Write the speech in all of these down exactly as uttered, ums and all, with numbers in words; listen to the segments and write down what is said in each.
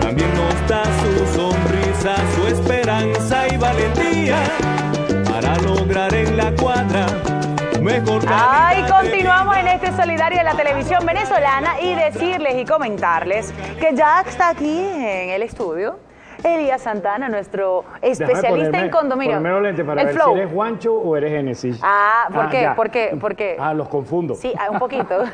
También nos da su sonrisa, su esperanza y valentía para lograr en la cuadra mejor. Ay, continuamos en este Solidario de la televisión venezolana y decirles y comentarles que ya está aquí en el estudio Elías Santana, nuestro especialista ponerme, en condominio. Para el ver flow. Si eres Juancho o eres Génesis. Ah, ¿por ah, qué? ¿Por qué? ¿Por qué? Ah, los confundo. Sí, un poquito.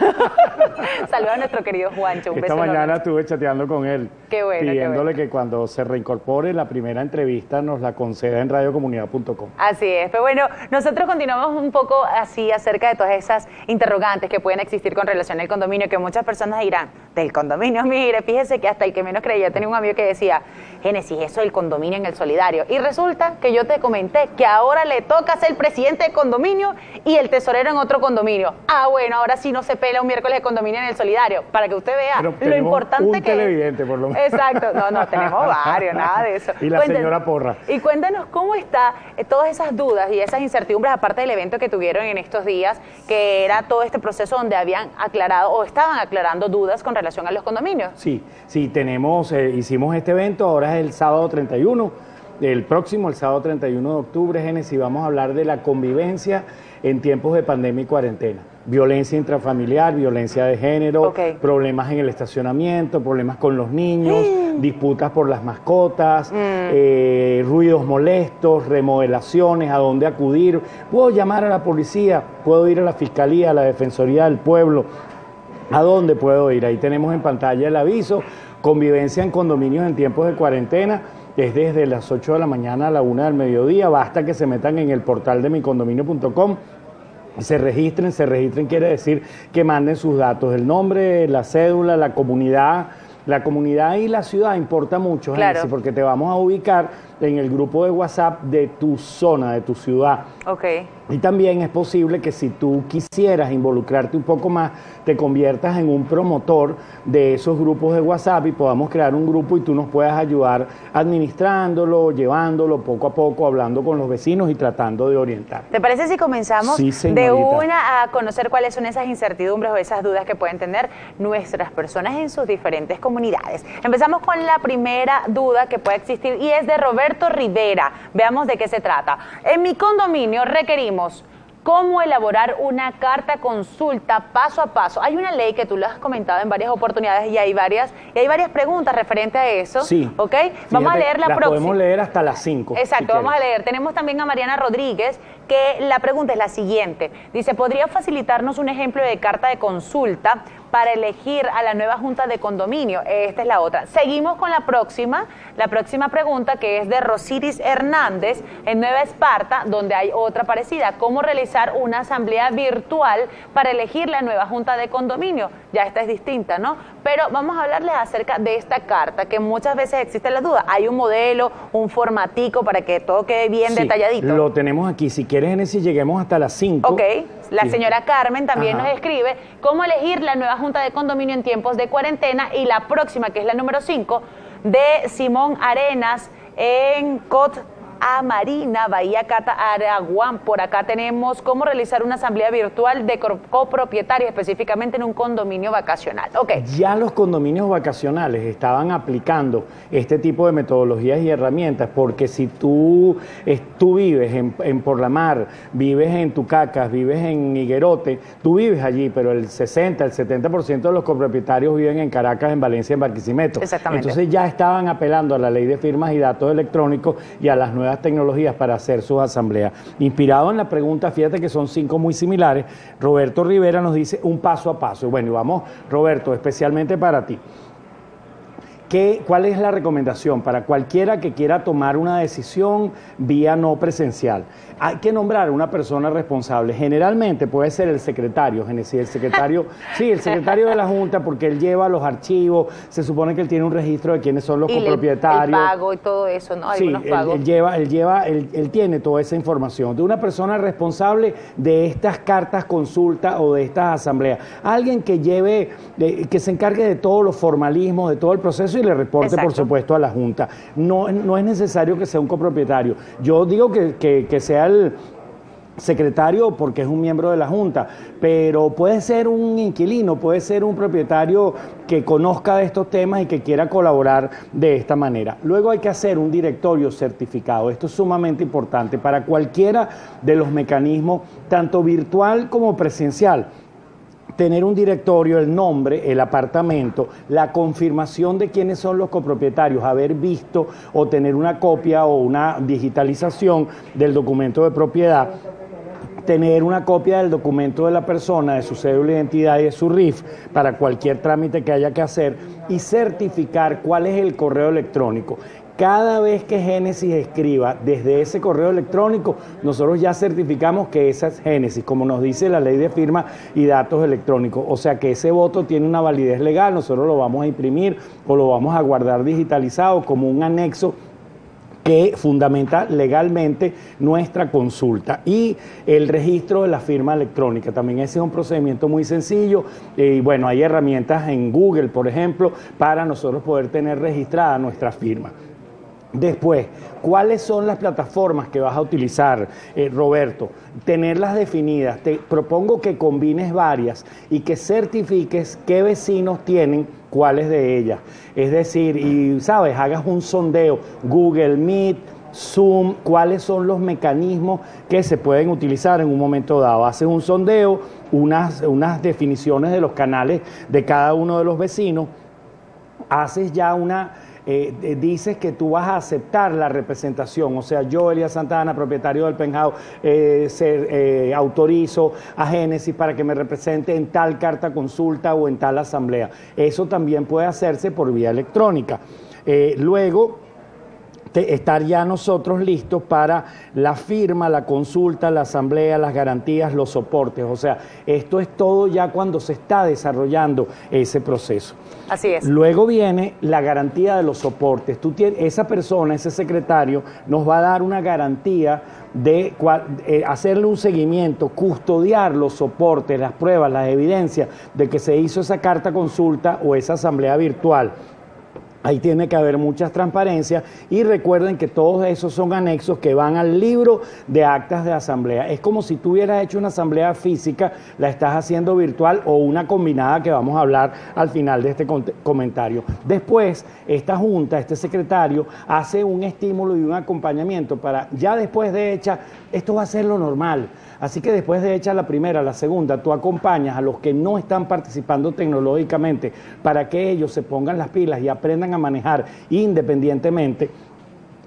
Saluda a nuestro querido Juancho. Un Esta beso mañana enorme. Estuve chateando con él. Qué bueno. Pidiéndole qué bueno. que cuando se reincorpore la primera entrevista nos la conceda en radio comunidad punto com. Así es. Pero bueno, nosotros continuamos un poco así acerca de todas esas interrogantes que pueden existir con relación al condominio, que muchas personas dirán, del condominio, mire, fíjese que hasta el que menos creía, tenía un amigo que decía, Génesis, si eso el condominio en el Solidario. Y resulta que yo te comenté que ahora le toca ser presidente de condominio y el tesorero en otro condominio. Ah, bueno, ahora sí no se pela un miércoles de condominio en el Solidario, para que usted vea lo importante un que televidente, es. Por lo menos. Exacto. No, no, tenemos varios, nada de eso. Y la cuéntanos, señora Porra. Y cuéntanos cómo está eh, todas esas dudas y esas incertidumbres, aparte del evento que tuvieron en estos días, que era todo este proceso donde habían aclarado o estaban aclarando dudas con relación a los condominios. Sí, sí, tenemos, eh, hicimos este evento, ahora es el El sábado treinta y uno, el próximo, el sábado treinta y uno de octubre, Génesis, vamos a hablar de la convivencia en tiempos de pandemia y cuarentena. Violencia intrafamiliar, violencia de género, okay. Problemas en el estacionamiento, problemas con los niños, mm. disputas por las mascotas, mm. eh, ruidos molestos, remodelaciones, a dónde acudir. ¿Puedo llamar a la policía? ¿Puedo ir a la fiscalía, a la defensoría del pueblo? ¿A dónde puedo ir? Ahí tenemos en pantalla el aviso. Convivencia en condominios en tiempos de cuarentena es desde las ocho de la mañana a la una del mediodía. Basta que se metan en el portal de mi condominio punto com, se registren, se registren quiere decir que manden sus datos, el nombre, la cédula, la comunidad. La comunidad y la ciudad importa mucho, claro. Génesis, porque te vamos a ubicar en el grupo de WhatsApp de tu zona, de tu ciudad. Okay. Y también es posible que si tú quisieras involucrarte un poco más, te conviertas en un promotor de esos grupos de WhatsApp y podamos crear un grupo y tú nos puedas ayudar administrándolo, llevándolo poco a poco, hablando con los vecinos y tratando de orientar. ¿Te parece si comenzamos sí, de una a conocer cuáles son esas incertidumbres o esas dudas que pueden tener nuestras personas en sus diferentes comunidades? Comunidades. Empezamos con la primera duda que puede existir y es de Roberto Rivera. Veamos de qué se trata. En mi condominio requerimos cómo elaborar una carta consulta paso a paso. Hay una ley que tú lo has comentado en varias oportunidades y hay varias, y hay varias preguntas referente a eso. Sí. ¿Ok? Vamos fíjate, a leer la próxima. Podemos leer hasta las cinco. Exacto, si vamos quieres. a leer. Tenemos también a Mariana Rodríguez, que la pregunta es la siguiente. Dice, ¿podría facilitarnos un ejemplo de carta de consulta para elegir a la nueva junta de condominio? Esta es la otra. Seguimos con la próxima, la próxima pregunta que es de Rosiris Hernández en Nueva Esparta, donde hay otra parecida. ¿Cómo realizar una asamblea virtual para elegir la nueva junta de condominio? Ya esta es distinta, ¿no? Pero vamos a hablarles acerca de esta carta, que muchas veces existe la duda. Hay un modelo, un formatico para que todo quede bien sí, detalladito. Lo tenemos aquí. Si quieres, Génesis, lleguemos hasta las cinco. Ok. La señora Carmen también ajá. nos escribe cómo elegir la nueva junta de condominio en tiempos de cuarentena y la próxima, que es la número cinco, de Simón Arenas en Cot a Marina, Bahía Cata, Araguán. Por acá tenemos cómo realizar una asamblea virtual de copropietarios, específicamente en un condominio vacacional. Okay. Ya los condominios vacacionales estaban aplicando este tipo de metodologías y herramientas, porque si tú, es, tú vives en, en Por la Mar, vives en Tucacas, vives en Higuerote, tú vives allí, pero el sesenta, el setenta por ciento de los copropietarios viven en Caracas, en Valencia, en Barquisimeto. Exactamente. Entonces ya estaban apelando a la ley de firmas y datos electrónicos y a las nuevas tecnologías para hacer sus asambleas. Inspirado en la pregunta, fíjate que son cinco muy similares, Roberto Rivera nos dice un paso a paso. Bueno, y vamos, Roberto, especialmente para ti. ¿Qué, ¿Cuál es la recomendación para cualquiera que quiera tomar una decisión vía no presencial? Hay que nombrar una persona responsable. Generalmente puede ser el secretario, Génesis, el secretario, sí, el secretario de la Junta, porque él lleva los archivos, se supone que él tiene un registro de quiénes son los y copropietarios. El, el pago y todo eso, ¿no? Algunos sí, pagos. Él, él lleva, él lleva, él, él tiene toda esa información. De una persona responsable de estas cartas consulta o de estas asambleas. Alguien que lleve, eh, que se encargue de todos los formalismos, de todo el proceso. y le reporte, exacto, por supuesto, a la Junta. No, no es necesario que sea un copropietario. Yo digo que, que, que sea el secretario porque es un miembro de la Junta, pero puede ser un inquilino, puede ser un propietario que conozca de estos temas y que quiera colaborar de esta manera. Luego hay que hacer un directorio certificado. Esto es sumamente importante para cualquiera de los mecanismos, tanto virtual como presencial. Tener un directorio, el nombre, el apartamento, la confirmación de quiénes son los copropietarios, haber visto o tener una copia o una digitalización del documento de propiedad, tener una copia del documento de la persona, de su cédula de identidad y de su R I F para cualquier trámite que haya que hacer, y certificar cuál es el correo electrónico. Cada vez que Génesis escriba desde ese correo electrónico, nosotros ya certificamos que esa es Génesis, como nos dice la ley de firma y datos electrónicos. O sea que ese voto tiene una validez legal, nosotros lo vamos a imprimir o lo vamos a guardar digitalizado como un anexo que fundamenta legalmente nuestra consulta. Y el registro de la firma electrónica, también ese es un procedimiento muy sencillo, y bueno, hay herramientas en Google, por ejemplo, para nosotros poder tener registrada nuestra firma. Después, ¿cuáles son las plataformas que vas a utilizar, eh, Roberto? Tenerlas definidas. Te propongo que combines varias y que certifiques qué vecinos tienen cuáles de ellas. Es decir, y sabes, hagas un sondeo, Google Meet, Zoom, cuáles son los mecanismos que se pueden utilizar en un momento dado. Haces un sondeo, unas, unas definiciones de los canales de cada uno de los vecinos, haces ya una... Eh, eh, dices que tú vas a aceptar la representación, o sea, yo, Elías Santana, propietario del penthouse, eh, eh, autorizo a Génesis para que me represente en tal carta consulta o en tal asamblea. Eso también puede hacerse por vía electrónica. Eh, luego, te, estar ya nosotros listos para la firma, la consulta, la asamblea, las garantías, los soportes. O sea, esto es todo ya cuando se está desarrollando ese proceso. Así es. Luego viene la garantía de los soportes. Tú tienes, esa persona, ese secretario, nos va a dar una garantía de cual, eh, hacerle un seguimiento, custodiar los soportes, las pruebas, las evidencias de que se hizo esa carta consulta o esa asamblea virtual. Ahí tiene que haber muchas transparencias y recuerden que todos esos son anexos que van al libro de actas de asamblea. Es como si tú hubieras hecho una asamblea física, la estás haciendo virtual o una combinada que vamos a hablar al final de este comentario. Después, esta junta, este secretario, hace un estímulo y un acompañamiento para ya después de hecha, esto va a ser lo normal. Así que después de hecha la primera, la segunda, tú acompañas a los que no están participando tecnológicamente para que ellos se pongan las pilas y aprendan a manejar independientemente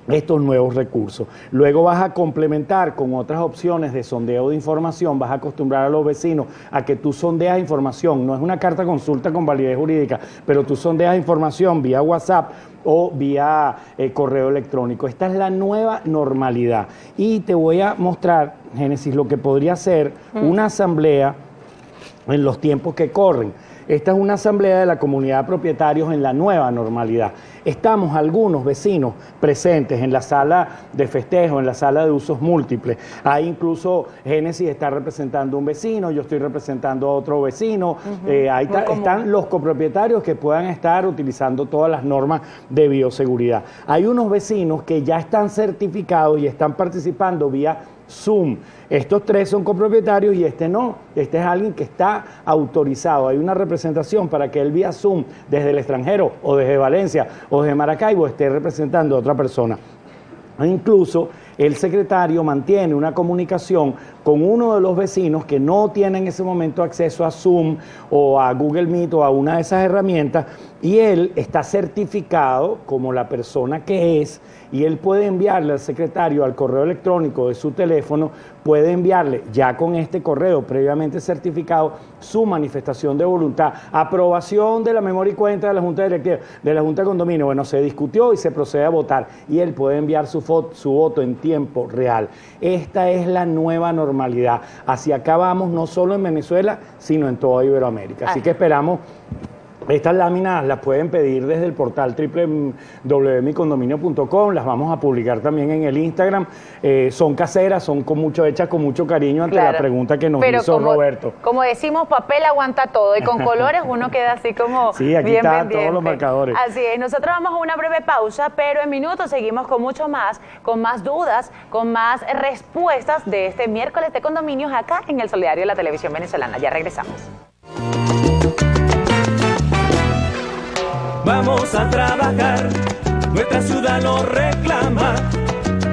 estos nuevos recursos. Luego vas a complementar con otras opciones de sondeo de información, vas a acostumbrar a los vecinos a que tú sondeas información, no es una carta consulta con validez jurídica, pero tú sondeas información vía WhatsApp o vía eh, correo electrónico. Esta es la nueva normalidad y te voy a mostrar, Génesis, lo que podría ser mm. una asamblea en los tiempos que corren. Esta es una asamblea de la comunidad de propietarios en la nueva normalidad. Estamos algunos vecinos presentes en la sala de festejo, en la sala de usos múltiples. Ahí incluso Génesis está representando a un vecino, yo estoy representando a otro vecino. Uh-huh. eh, ahí está, están los copropietarios que puedan estar utilizando todas las normas de bioseguridad. Hay unos vecinos que ya están certificados y están participando vía Zoom. Estos tres son copropietarios y este no. Este es alguien que está autorizado. Hay una representación para que él vía Zoom desde el extranjero o desde Valencia o desde Maracaibo esté representando a otra persona. Incluso el secretario mantiene una comunicación con uno de los vecinos que no tiene en ese momento acceso a Zoom o a Google Meet o a una de esas herramientas y él está certificado como la persona que es y él puede enviarle al secretario al correo electrónico de su teléfono, puede enviarle ya con este correo previamente certificado su manifestación de voluntad, aprobación de la memoria y cuenta de la Junta Directiva, de la Junta de Condominio, bueno, se discutió y se procede a votar y él puede enviar su, su voto en tiempo real. Esta es la nueva normalidad. Hacia acá vamos no solo en Venezuela, sino en toda Iberoamérica. Así que esperamos Estas láminas las pueden pedir desde el portal doble u doble u doble u punto mi condominio punto com, las vamos a publicar también en el Instagram. Eh, son caseras, son con mucho hechas con mucho cariño ante claro, la pregunta que nos pero hizo como, Roberto. Como decimos, papel aguanta todo y con colores uno queda así como sí, aquí bien está, pendiente. Todos los marcadores. Así es, nosotros vamos a una breve pausa, pero en minutos seguimos con mucho más, con más dudas, con más respuestas de este miércoles de condominios acá en El Solidario de la Televisión Venezolana. Ya regresamos. Vamos a trabajar, nuestra ciudad lo reclama,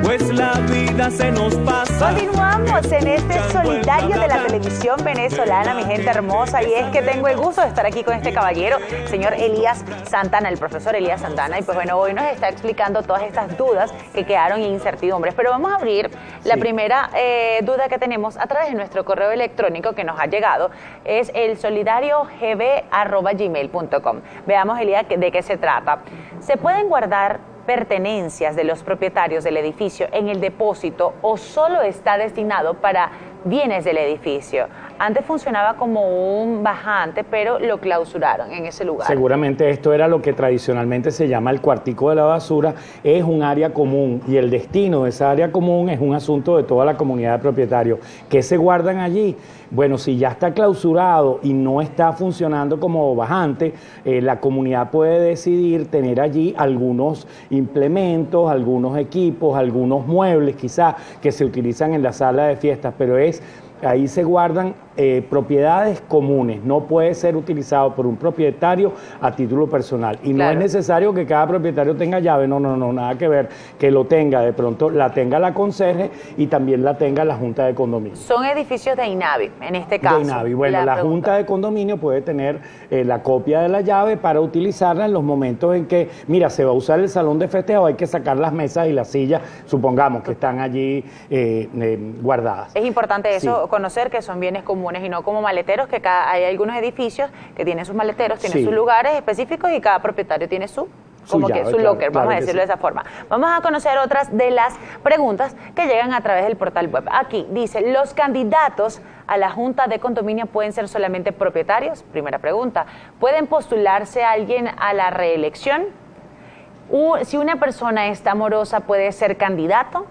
pues la vida se nos pasa. Continuamos en este solidario de la televisión venezolana, mi gente hermosa, y es que tengo el gusto de estar aquí con este caballero, señor Elías Santana, el profesor Elías Santana, y pues bueno, hoy nos está explicando todas estas dudas que quedaron incertidumbres, pero vamos a abrir la sí. primera eh, duda que tenemos a través de nuestro correo electrónico que nos ha llegado, es el solidario g b arroba gmail punto com. Veamos, Elías, de qué se trata. ¿Se pueden guardar pertenencias de los propietarios del edificio en el depósito o solo está destinado para bienes del edificio? Antes funcionaba como un bajante, pero lo clausuraron en ese lugar. Seguramente esto era lo que tradicionalmente se llama el cuartico de la basura, es un área común y el destino de esa área común es un asunto de toda la comunidad de propietarios. ¿Qué se guardan allí? Bueno, si ya está clausurado y no está funcionando como bajante, eh, la comunidad puede decidir tener allí algunos implementos, algunos equipos, algunos muebles quizás que se utilizan en la sala de fiestas, pero es... ahí se guardan eh, propiedades comunes, no puede ser utilizado por un propietario a título personal. Y claro, no es necesario que cada propietario tenga llave, no, no, no, nada que ver, que lo tenga, de pronto la tenga la conserje y también la tenga la Junta de Condominio. Son edificios de INAVI, en este caso. De INAVI, bueno, la, la Junta de Condominio puede tener eh, la copia de la llave para utilizarla en los momentos en que, mira, se va a usar el salón de festejo, hay que sacar las mesas y las sillas, supongamos que están allí eh, eh, guardadas. Es importante eso, sí, conocer que son bienes comunes y no como maleteros, que cada, hay algunos edificios que tienen sus maleteros, tienen sí. sus lugares específicos y cada propietario tiene su, como su, que, llave, su claro, locker, claro, vamos a decirlo sí. de esa forma. Vamos a conocer otras de las preguntas que llegan a través del portal web. Aquí dice, ¿los candidatos a la Junta de Condominio pueden ser solamente propietarios? Primera pregunta. ¿Pueden postularse a alguien a la reelección? Si una persona está morosa, ¿puede ser candidato?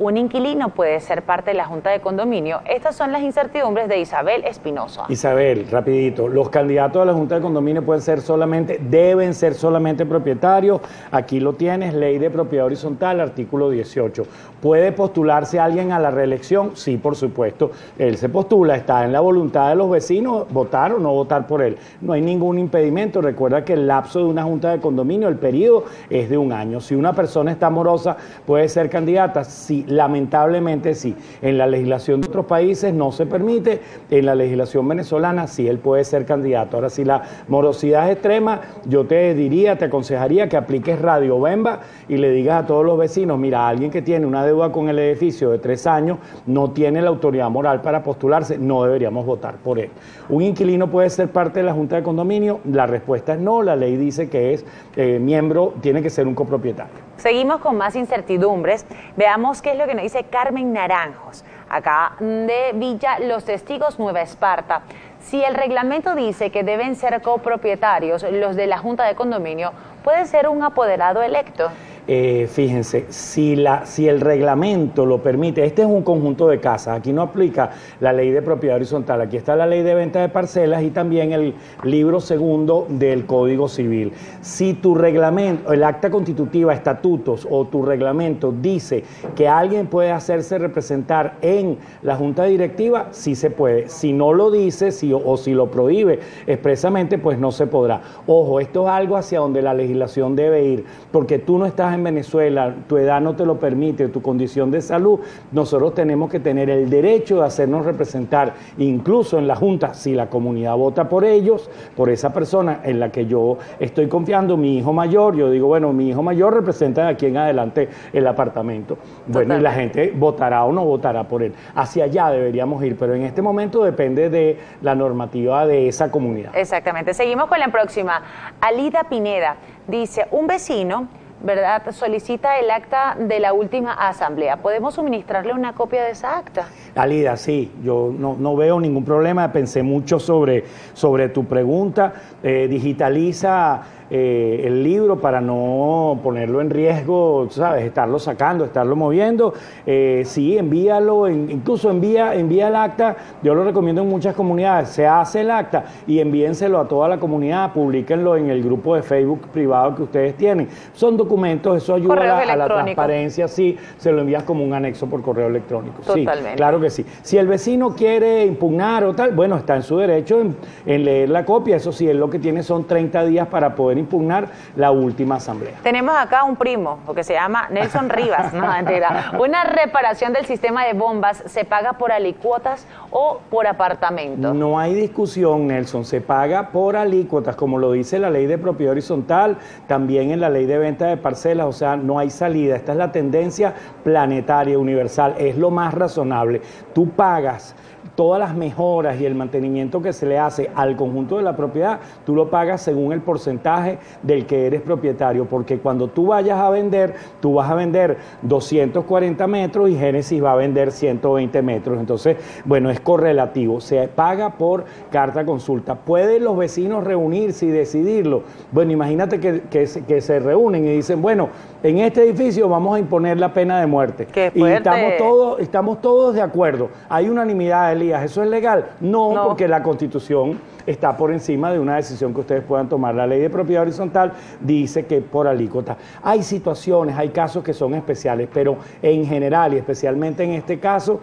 Un inquilino puede ser parte de la Junta de Condominio. Estas son las incertidumbres de Isabel Espinosa. Isabel, rapidito, los candidatos a la Junta de Condominio pueden ser solamente, deben ser solamente propietarios. Aquí lo tienes, Ley de Propiedad Horizontal, artículo dieciocho. ¿Puede postularse alguien a la reelección? Sí, por supuesto. Él se postula, está en la voluntad de los vecinos votar o no votar por él. No hay ningún impedimento. Recuerda que el lapso de una Junta de Condominio, el periodo es de un año. Si una persona está morosa, ¿puede ser candidata? Sí. Lamentablemente sí, en la legislación de otros países no se permite, en la legislación venezolana sí él puede ser candidato. Ahora, si la morosidad es extrema, yo te diría, te aconsejaría que apliques Radio Bemba y le digas a todos los vecinos, mira, alguien que tiene una deuda con el edificio de tres años no tiene la autoridad moral para postularse, no deberíamos votar por él. ¿Un inquilino puede ser parte de la Junta de Condominio? La respuesta es no, la ley dice que es eh, miembro, tiene que ser un copropietario. Seguimos con más incertidumbres, veamos qué es lo que nos dice Carmen Naranjos, acá de Villa Los Testigos, Nueva Esparta. Si el reglamento dice que deben ser copropietarios los de la Junta de Condominio, ¿puede ser un apoderado electo? Eh, fíjense, si, la, si el reglamento lo permite, este es un conjunto de casas, aquí no aplica la ley de propiedad horizontal, aquí está la ley de venta de parcelas y también el libro segundo del Código Civil. Si tu reglamento, el acta constitutiva, estatutos o tu reglamento dice que alguien puede hacerse representar en la junta directiva, sí se puede. Si no lo dice si, o si lo prohíbe expresamente, pues no se podrá. Ojo, esto es algo hacia donde la legislación debe ir, porque tú no estás en en Venezuela, tu edad no te lo permite, tu condición de salud, nosotros tenemos que tener el derecho de hacernos representar, incluso en la Junta, si la comunidad vota por ellos, por esa persona en la que yo estoy confiando, mi hijo mayor, yo digo, bueno, mi hijo mayor representa de aquí en adelante el apartamento. Bueno, totalmente. Y la gente votará o no votará por él. Hacia allá deberíamos ir, pero en este momento depende de la normativa de esa comunidad. Exactamente. Seguimos con la próxima. Alida Pineda dice, un vecino ¿verdad?, solicita el acta de la última asamblea. ¿Podemos suministrarle una copia de esa acta? Alida, sí, yo no, no veo ningún problema, pensé mucho sobre, sobre tu pregunta. Eh, digitaliza eh, el libro para no ponerlo en riesgo, ¿sabes?, estarlo sacando, estarlo moviendo. Eh, sí, envíalo, incluso envía, envía el acta, yo lo recomiendo en muchas comunidades, se hace el acta y envíenselo a toda la comunidad, publíquenlo en el grupo de Facebook privado que ustedes tienen. Son documentos, eso ayuda a la, a la transparencia, sí, se lo envías como un anexo por correo electrónico. Totalmente. Sí, claro que sí. Si el vecino quiere impugnar o tal, bueno, está en su derecho en, en leer la copia, eso sí, él lo que tiene son treinta días para poder impugnar la última asamblea. Tenemos acá un primo, que se llama Nelson Rivas, no, mentira. Una reparación del sistema de bombas, ¿se paga por alicuotas o por apartamento? No hay discusión, Nelson, se paga por alícuotas, como lo dice la ley de propiedad horizontal, también en la ley de venta de parcelas, o sea, no hay salida. Esta es la tendencia planetaria, universal, es lo más razonable. Tú pagas todas las mejoras y el mantenimiento que se le hace al conjunto de la propiedad, tú lo pagas según el porcentaje del que eres propietario, porque cuando tú vayas a vender, tú vas a vender doscientos cuarenta metros y Génesis va a vender ciento veinte metros. Entonces, bueno, es correlativo, se paga por carta consulta. ¿Pueden los vecinos reunirse y decidirlo? Bueno, imagínate que, que, se, que se reúnen y dicen, bueno, en este edificio vamos a imponer la pena de muerte. ¡Qué fuerte! Y estamos todos, estamos todos de acuerdo, hay unanimidad, Elías, ¿eso es legal? No, no, porque la Constitución está por encima de una decisión que ustedes puedan tomar. La ley de propiedad horizontal dice que por alícuota. Hay situaciones, hay casos que son especiales, pero en general y especialmente en este caso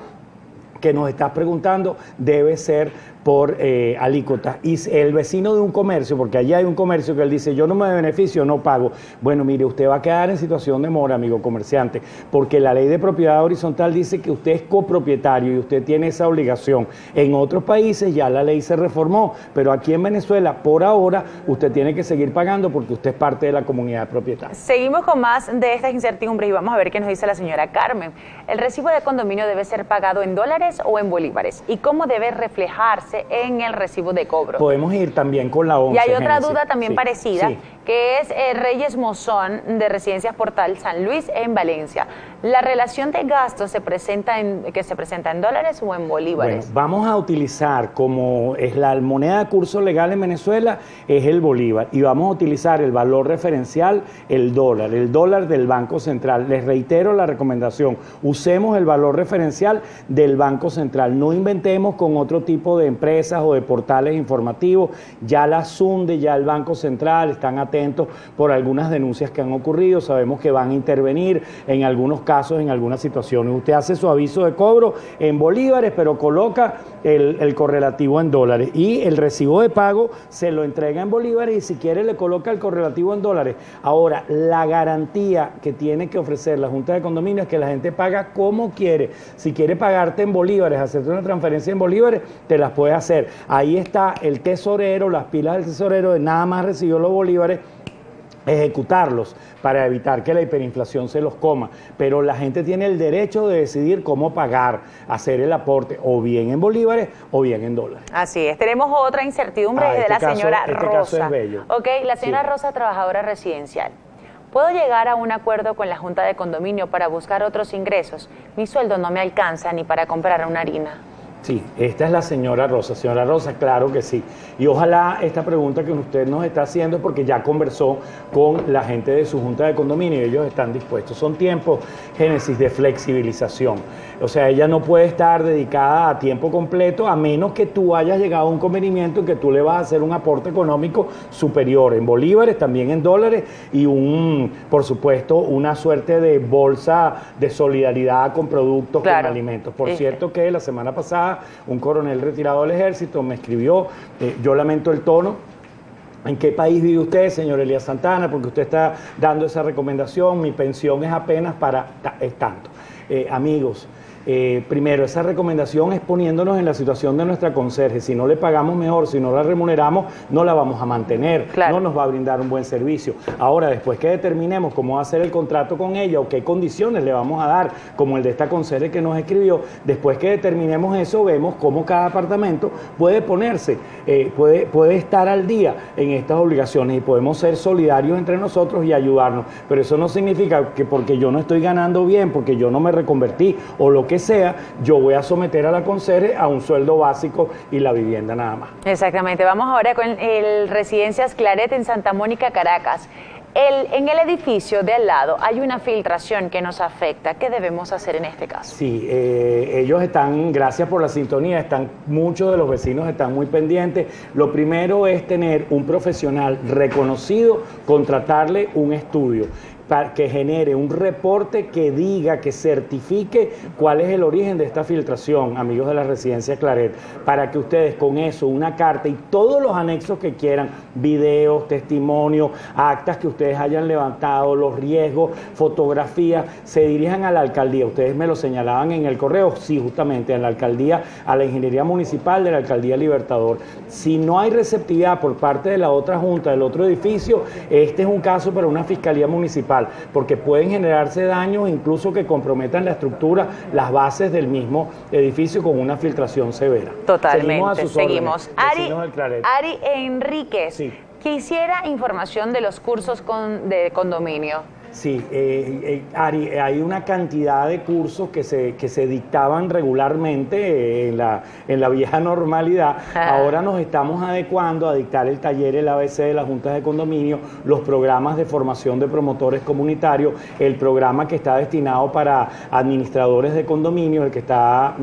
que nos estás preguntando, debe ser por eh, alícuotas. Y el vecino de un comercio, porque allí hay un comercio que él dice, yo no me beneficio, no pago. Bueno, mire, usted va a quedar en situación de mora, amigo comerciante, porque la ley de propiedad horizontal dice que usted es copropietario y usted tiene esa obligación. En otros países ya la ley se reformó, pero aquí en Venezuela, por ahora, usted tiene que seguir pagando porque usted es parte de la comunidad propietaria. Seguimos con más de estas incertidumbres y vamos a ver qué nos dice la señora Carmen. ¿El recibo de condominio debe ser pagado en dólares o en bolívares? ¿Y cómo debe reflejarse en el recibo de cobro? Podemos ir también con la once. Y hay otra Génesis. duda también sí, parecida, sí. que es eh, Reyes Mozón, de Residencias Portal San Luis, en Valencia. ¿La relación de gastos se presenta en, que se presenta en dólares o en bolívares? Bueno, vamos a utilizar, como es la moneda de curso legal en Venezuela, es el bolívar, y vamos a utilizar el valor referencial, el dólar, el dólar del Banco Central. Les reitero la recomendación, usemos el valor referencial del Banco Central, no inventemos con otro tipo de empresa o de portales informativos. Ya la SUNDE, ya el Banco Central están atentos por algunas denuncias que han ocurrido, sabemos que van a intervenir en algunos casos, en algunas situaciones. Usted hace su aviso de cobro en bolívares, pero coloca el, el correlativo en dólares, y el recibo de pago se lo entrega en bolívares y si quiere le coloca el correlativo en dólares. Ahora, la garantía que tiene que ofrecer la Junta de Condominio es que la gente paga como quiere. Si quiere pagarte en bolívares, hacerte una transferencia en bolívares, te las puedes hacer. Ahí está el tesorero, las pilas del tesorero de nada más recibió los bolívares, ejecutarlos para evitar que la hiperinflación se los coma, pero la gente tiene el derecho de decidir cómo pagar, hacer el aporte o bien en bolívares o bien en dólares. Así es, tenemos otra incertidumbre ah, de este la caso, señora este Rosa. Caso es bello. Ok, la señora sí. Rosa, trabajadora residencial. ¿Puedo llegar a un acuerdo con la Junta de Condominio para buscar otros ingresos? Mi sueldo no me alcanza ni para comprar una harina. Sí, esta es la señora Rosa. Señora Rosa, claro que sí. Y ojalá esta pregunta que usted nos está haciendo es porque ya conversó con la gente de su Junta de Condominio y ellos están dispuestos. Son tiempos, Génesis, de flexibilización. O sea, ella no puede estar dedicada a tiempo completo a menos que tú hayas llegado a un convenimiento y que tú le vas a hacer un aporte económico superior en bolívares, también en dólares y, un, por supuesto, una suerte de bolsa de solidaridad con productos, claro, con alimentos. Por sí. cierto que la semana pasada un coronel retirado del ejército me escribió, eh, yo lamento el tono, ¿en qué país vive usted, señor Elías Santana? Porque usted está dando esa recomendación, mi pensión es apenas para, es tanto. Eh, amigos, eh, primero, esa recomendación es poniéndonos en la situación de nuestra conserje. Si no le pagamos mejor, si no la remuneramos, no la vamos a mantener, claro, no nos va a brindar un buen servicio. Ahora, después que determinemos cómo va a ser el contrato con ella o qué condiciones le vamos a dar, como el de esta conserje que nos escribió, después que determinemos eso, vemos cómo cada apartamento puede ponerse, eh, puede, puede estar al día en estas obligaciones, y podemos ser solidarios entre nosotros y ayudarnos. Pero eso no significa que porque yo no estoy ganando bien, porque yo no me reconvertí o lo que sea, yo voy a someter a la conserje a un sueldo básico y la vivienda nada más. Exactamente. Vamos ahora con el Residencias Claret en Santa Mónica, Caracas. El, en el edificio de al lado hay una filtración que nos afecta. ¿Qué debemos hacer en este caso? Sí, eh, ellos están, gracias por la sintonía, están, muchos de los vecinos están muy pendientes. Lo primero es tener un profesional reconocido, contratarle un estudio para que genere un reporte que diga, que certifique cuál es el origen de esta filtración, amigos de la Residencia Claret, para que ustedes con eso, una carta y todos los anexos que quieran, videos, testimonios, actas que ustedes hayan levantado, los riesgos, fotografías, se dirijan a la alcaldía. Ustedes me lo señalaban en el correo, sí, justamente, a la alcaldía, a la ingeniería municipal de la alcaldía Libertador. Si no hay receptividad por parte de la otra junta, del otro edificio, este es un caso para una fiscalía municipal, porque pueden generarse daños incluso que comprometan la estructura, las bases del mismo edificio con una filtración severa. Totalmente. Seguimos a sus seguimos. órdenes. Ari, Ari Enríquez, sí. Quisiera información de los cursos con, de condominio. Sí, eh, eh, Ari, hay una cantidad de cursos que se, que se dictaban regularmente en la, en la vieja normalidad. Ah. Ahora nos estamos adecuando a dictar el taller, el A B C de las juntas de condominio, los programas de formación de promotores comunitarios, el programa que está destinado para administradores de condominio, el que está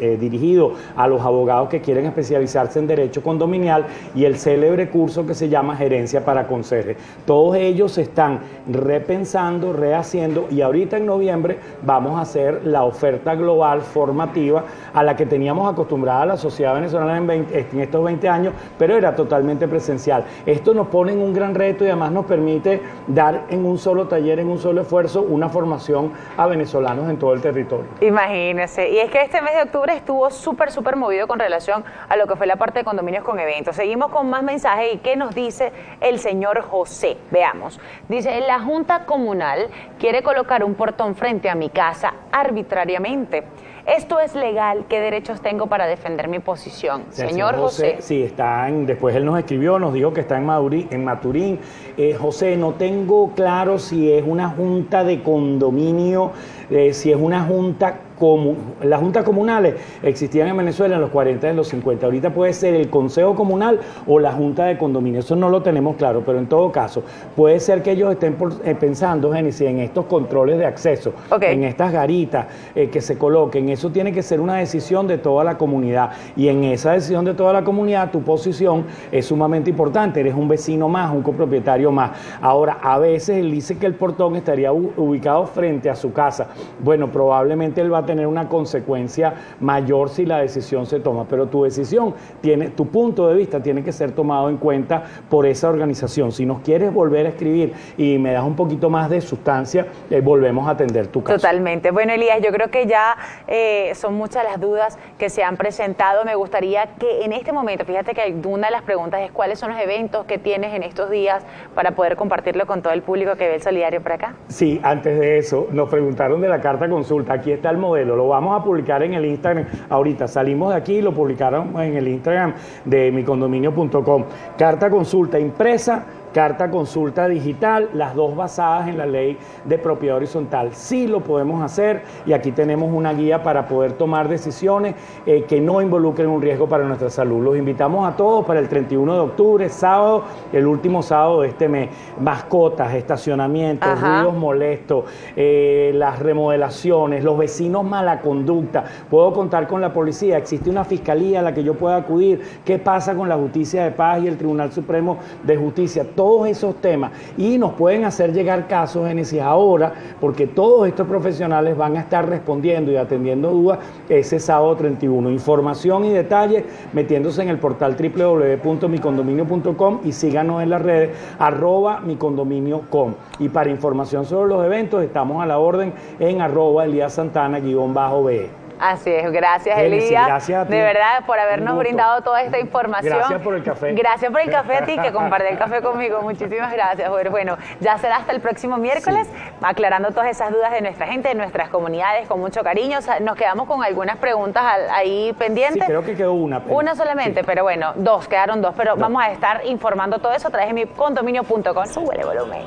eh, dirigido a los abogados que quieren especializarse en derecho condominial, y el célebre curso que se llama Gerencia para Conserjes. Todos ellos se están repensando, Pensando, rehaciendo, y ahorita en noviembre vamos a hacer la oferta global formativa a la que teníamos acostumbrada a la sociedad venezolana en, veinte, en estos veinte años, pero era totalmente presencial. Esto nos pone en un gran reto y además nos permite dar en un solo taller, en un solo esfuerzo, una formación a venezolanos en todo el territorio. Imagínense, y es que este mes de octubre estuvo súper, súper movido con relación a lo que fue la parte de condominios con eventos. Seguimos con más mensajes y qué nos dice el señor José. Veamos, dice, la Junta Comunal quiere colocar un portón frente a mi casa arbitrariamente. ¿Esto es legal? ¿Qué derechos tengo para defender mi posición? Sí, señor José, José. Sí, está en, después él nos escribió, nos dijo que está en, Madurí, en Maturín. Eh, José, no tengo claro si es una junta de condominio, eh, si es una junta comunal. Las juntas comunales existían en Venezuela en los cuarenta y en los cincuenta. Ahorita puede ser el consejo comunal o la junta de condominio. Eso no lo tenemos claro, pero en todo caso, puede ser que ellos estén por, eh, pensando, Génesis, en estos controles de acceso, okay, en estas garitas eh, que se coloquen. Eso tiene que ser una decisión de toda la comunidad, y en esa decisión de toda la comunidad tu posición es sumamente importante. Eres un vecino más, un copropietario más. Ahora, a veces él dice que el portón estaría ubicado frente a su casa. Bueno, probablemente él va a tener una consecuencia mayor si la decisión se toma, pero tu decisión, tiene, tu punto de vista tiene que ser tomado en cuenta por esa organización. Si nos quieres volver a escribir y me das un poquito más de sustancia, eh, volvemos a atender tu caso. Totalmente. Bueno, Elías, yo creo que ya... Eh, Eh, son muchas las dudas que se han presentado. Me gustaría que en este momento, fíjate que una de las preguntas es cuáles son los eventos que tienes en estos días para poder compartirlo con todo el público que ve El Solidario por acá. Sí, antes de eso, nos preguntaron de la carta consulta. Aquí está el modelo, lo vamos a publicar en el Instagram. Ahorita salimos de aquí y lo publicaron en el Instagram de mi condominio punto com. Carta consulta impresa, carta consulta digital, las dos basadas en la ley de propiedad horizontal. Sí lo podemos hacer, y aquí tenemos una guía para poder tomar decisiones eh, que no involucren un riesgo para nuestra salud. Los invitamos a todos para el treinta y uno de octubre, sábado, el último sábado de este mes. Mascotas, estacionamientos, ajá, ruidos molestos, eh, las remodelaciones, los vecinos mala conducta. ¿Puedo contar con la policía? ¿Existe una fiscalía a la que yo pueda acudir? ¿Qué pasa con la justicia de paz y el Tribunal Supremo de Justicia? todos esos temas y nos pueden hacer llegar casos, Génesis, ahora, porque todos estos profesionales van a estar respondiendo y atendiendo dudas ese sábado treinta y uno. Información y detalles metiéndose en el portal doble u doble u doble u punto mi condominio punto com y síganos en las redes arroba mi condominio punto com. Y para información sobre los eventos estamos a la orden en arroba Elías Santana guión bajo B E. Así es, gracias Elías, gracias a ti, de verdad, por habernos brindado toda esta información. Gracias por el café. Gracias por el café a ti que compartí el café conmigo, muchísimas gracias. Bueno, ya será hasta el próximo miércoles, sí, aclarando todas esas dudas de nuestra gente, de nuestras comunidades, con mucho cariño. Nos quedamos con algunas preguntas ahí pendientes. Sí, creo que quedó una. Pero, una solamente, sí, pero bueno, dos, quedaron dos, pero no, vamos a estar informando todo eso a través de mi condominio punto com. Sube el volumen.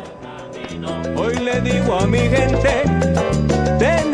Hoy le digo a mi gente, ten